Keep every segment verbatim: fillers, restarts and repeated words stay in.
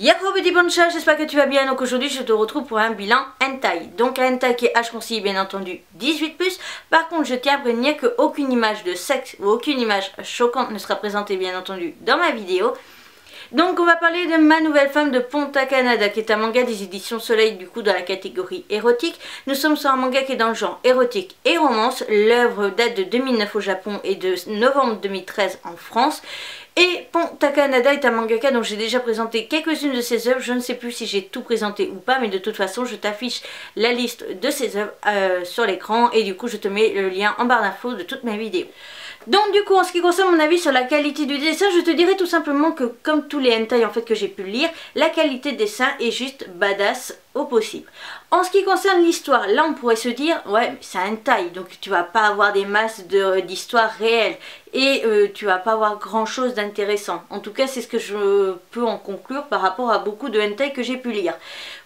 Yako petit boncha, j'espère que tu vas bien. Donc aujourd'hui je te retrouve pour un bilan hentai. Donc un hentai qui est H conseillé bien entendu dix-huit plus. Par contre je tiens à prévenir qu'aucune image de sexe ou aucune image choquante ne sera présentée bien entendu dans ma vidéo. Donc on va parler de Ma nouvelle femme de PON Takahanada, qui est un manga des éditions Soleil, du coup dans la catégorie érotique. Nous sommes sur un manga qui est dans le genre érotique et romance. L'œuvre date de deux mille neuf au Japon et de novembre deux mille treize en France. Et PON Takahanada est un mangaka dont j'ai déjà présenté quelques-unes de ses œuvres. Je ne sais plus si j'ai tout présenté ou pas, mais de toute façon je t'affiche la liste de ses œuvres euh, sur l'écran. Et du coup je te mets le lien en barre d'infos de toutes mes vidéos. Donc du coup, en ce qui concerne mon avis sur la qualité du dessin, je te dirais tout simplement que comme tous les hentai en fait que j'ai pu lire, la qualité de dessin est juste badass au possible. En ce qui concerne l'histoire, là on pourrait se dire ouais c'est un hentai, donc tu vas pas avoir des masses d'histoire de, réelle et euh, tu vas pas avoir grand chose d'intéressant. En tout cas c'est ce que je peux en conclure par rapport à beaucoup de hentai que j'ai pu lire,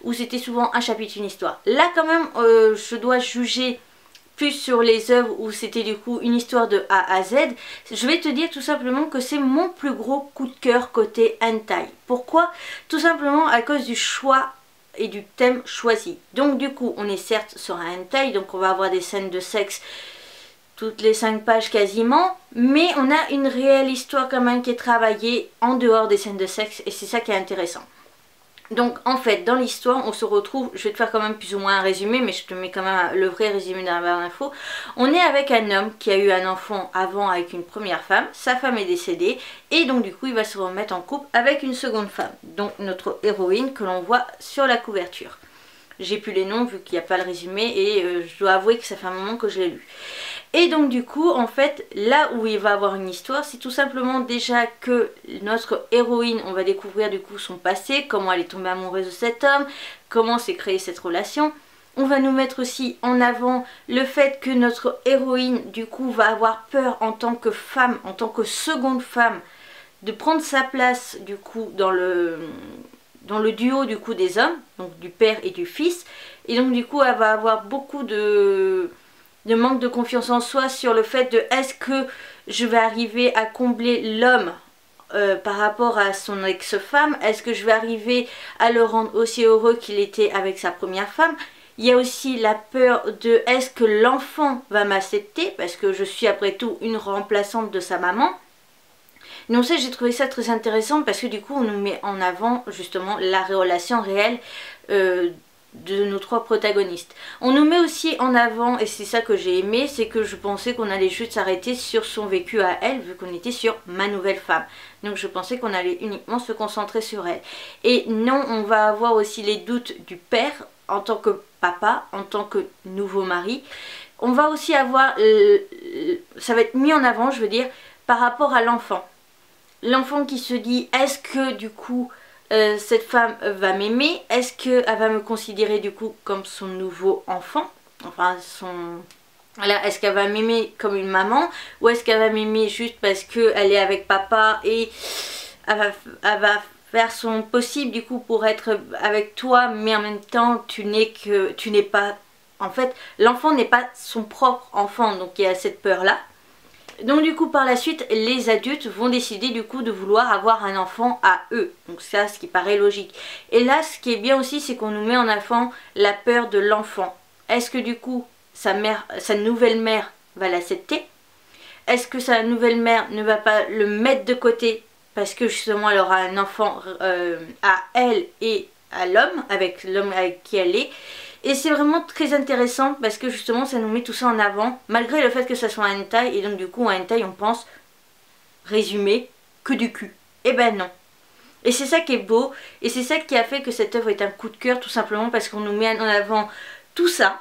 où c'était souvent un chapitre, une histoire. Là quand même euh, je dois juger plus sur les œuvres où c'était du coup une histoire de A à Z. Je vais te dire tout simplement que c'est mon plus gros coup de cœur côté hentai. Pourquoi? Tout simplement à cause du choix et du thème choisi. Donc du coup on est certes sur un hentai, donc on va avoir des scènes de sexe toutes les cinq pages quasiment, mais on a une réelle histoire quand même qui est travaillée en dehors des scènes de sexe, et c'est ça qui est intéressant. Donc en fait dans l'histoire on se retrouve, je vais te faire quand même plus ou moins un résumé, mais je te mets quand même le vrai résumé dans la barre d'infos. On est avec un homme qui a eu un enfant avant avec une première femme, sa femme est décédée et donc du coup il va se remettre en couple avec une seconde femme, donc notre héroïne que l'on voit sur la couverture. J'ai plus les noms vu qu'il n'y a pas le résumé et euh, je dois avouer que ça fait un moment que je l'ai lu. Et donc du coup en fait là où il va avoir une histoire, c'est tout simplement déjà que notre héroïne, on va découvrir du coup son passé, comment elle est tombée amoureuse de cet homme, comment s'est créée cette relation. On va nous mettre aussi en avant le fait que notre héroïne du coup va avoir peur en tant que femme, en tant que seconde femme, de prendre sa place du coup dans le... dans le duo du coup des hommes, donc du père et du fils, et donc du coup elle va avoir beaucoup de, de manque de confiance en soi sur le fait de est-ce que je vais arriver à combler l'homme euh, par rapport à son ex-femme, est-ce que je vais arriver à le rendre aussi heureux qu'il était avec sa première femme. Il y a aussi la peur de est-ce que l'enfant va m'accepter, parce que je suis après tout une remplaçante de sa maman. Donc ça j'ai trouvé ça très intéressant parce que du coup on nous met en avant justement la relation réelle euh, de nos trois protagonistes. On nous met aussi en avant, et c'est ça que j'ai aimé, c'est que je pensais qu'on allait juste s'arrêter sur son vécu à elle vu qu'on était sur Ma nouvelle femme. Donc je pensais qu'on allait uniquement se concentrer sur elle. Et non, on va avoir aussi les doutes du père en tant que papa, en tant que nouveau mari. On va aussi avoir, euh, ça va être mis en avant je veux dire, par rapport à l'enfant. L'enfant qui se dit est-ce que du coup euh, cette femme va m'aimer, est-ce qu'elle va me considérer du coup comme son nouveau enfant, enfin son... Voilà, est-ce qu'elle va m'aimer comme une maman ou est-ce qu'elle va m'aimer juste parce qu'elle est avec papa et elle va, elle va faire son possible du coup pour être avec toi, mais en même temps tu n'es que tu n'es pas... En fait l'enfant n'est pas son propre enfant, donc il y a cette peur là. Donc du coup par la suite les adultes vont décider du coup de vouloir avoir un enfant à eux. Donc ça, ce qui paraît logique. Et là ce qui est bien aussi, c'est qu'on nous met en avant la peur de l'enfant. Est-ce que du coup sa mère, sa nouvelle mère va l'accepter? Est-ce que sa nouvelle mère ne va pas le mettre de côté parce que justement elle aura un enfant euh, à elle et à l'homme, avec l'homme avec qui elle est? Et c'est vraiment très intéressant parce que justement ça nous met tout ça en avant malgré le fait que ça soit un hentai, et donc du coup un hentai on pense résumé que du cul. Et ben non. Et c'est ça qui est beau et c'est ça qui a fait que cette œuvre est un coup de cœur, tout simplement parce qu'on nous met en avant tout ça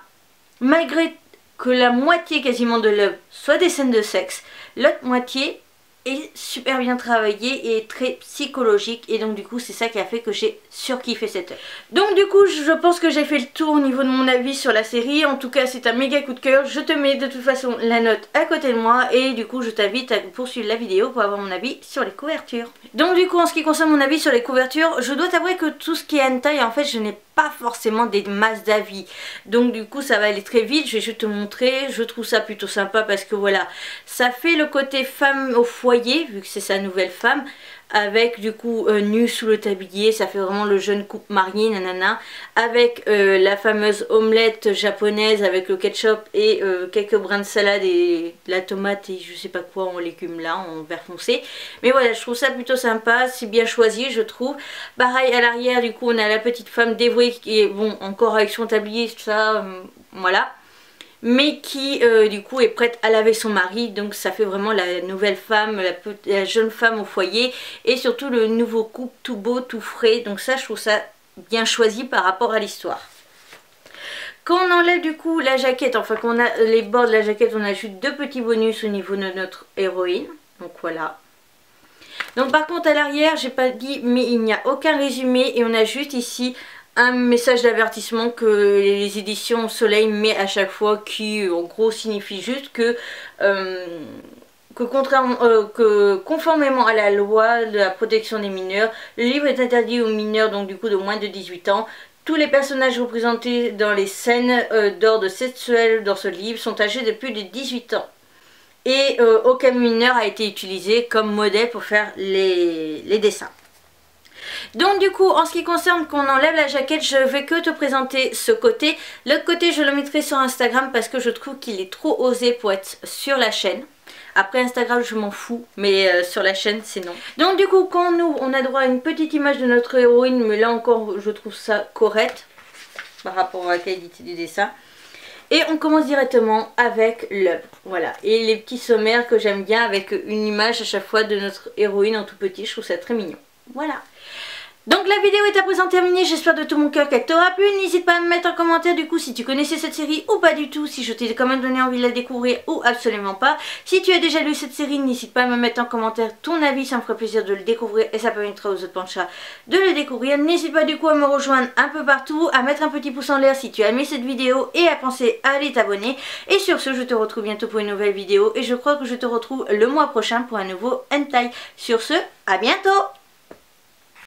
malgré que la moitié quasiment de l'œuvre soit des scènes de sexe, l'autre moitié est super bien travaillée et est très psychologique, et donc du coup c'est ça qui a fait que j'ai surkiffé cette œuvre. Donc du coup je pense que j'ai fait le tour au niveau de mon avis sur la série. En tout cas c'est un méga coup de cœur. Je te mets de toute façon la note à côté de moi et du coup je t'invite à poursuivre la vidéo pour avoir mon avis sur les couvertures. Donc du coup en ce qui concerne mon avis sur les couvertures, je dois t'avouer que tout ce qui est hentai en fait je n'ai pas forcément des masses d'avis, donc du coup ça va aller très vite. Je vais juste te montrer, je trouve ça plutôt sympa parce que voilà, ça fait le côté femme au foyer vu que c'est sa nouvelle femme, avec du coup euh, nu sous le tablier, ça fait vraiment le jeune couple marié, nanana, avec euh, la fameuse omelette japonaise avec le ketchup et euh, quelques brins de salade et la tomate et je sais pas quoi en légumes là, en vert foncé. Mais voilà, je trouve ça plutôt sympa, c'est bien choisi je trouve. Pareil à l'arrière du coup on a la petite femme dévouée qui est bon encore avec son tablier, tout ça, euh, voilà. Mais qui euh, du coup est prête à laver son mari, donc ça fait vraiment la nouvelle femme, la, la jeune femme au foyer et surtout le nouveau couple tout beau, tout frais, donc ça je trouve ça bien choisi par rapport à l'histoire. Quand on enlève du coup la jaquette, enfin qu'on a les bords de la jaquette, on ajoute deux petits bonus au niveau de notre héroïne, donc voilà. Donc par contre à l'arrière, j'ai pas dit, mais il n'y a aucun résumé et on a juste ici un message d'avertissement que les éditions Soleil met à chaque fois, qui en gros signifie juste que, euh, que, contrairement, euh, que conformément à la loi de la protection des mineurs, le livre est interdit aux mineurs donc du coup de moins de dix-huit ans. Tous les personnages représentés dans les scènes euh, d'ordre sexuel dans ce livre sont âgés de plus de dix-huit ans. Et euh, aucun mineur a été utilisé comme modèle pour faire les, les dessins. Donc du coup en ce qui concerne qu'on enlève la jaquette, je vais que te présenter ce côté. L'autre côté je le mettrai sur Instagram parce que je trouve qu'il est trop osé pour être sur la chaîne. Après Instagram je m'en fous, mais euh, sur la chaîne c'est non. Donc du coup quand nous on a droit à une petite image de notre héroïne, mais là encore je trouve ça correct par rapport à la qualité du dessin. Et on commence directement avec l'œuvre, voilà. Et les petits sommaires que j'aime bien avec une image à chaque fois de notre héroïne en tout petit, je trouve ça très mignon. Voilà. Donc la vidéo est à présent terminée, j'espère de tout mon cœur qu'elle t'aura plu, n'hésite pas à me mettre en commentaire du coup si tu connaissais cette série ou pas du tout, si je t'ai quand même donné envie de la découvrir ou absolument pas. Si tu as déjà lu cette série, n'hésite pas à me mettre en commentaire ton avis, ça me ferait plaisir de le découvrir et ça permettra aux autres panchas de le découvrir. N'hésite pas du coup à me rejoindre un peu partout, à mettre un petit pouce en l'air si tu as aimé cette vidéo et à penser à aller t'abonner. Et sur ce, je te retrouve bientôt pour une nouvelle vidéo et je crois que je te retrouve le mois prochain pour un nouveau hentai. Sur ce, à bientôt!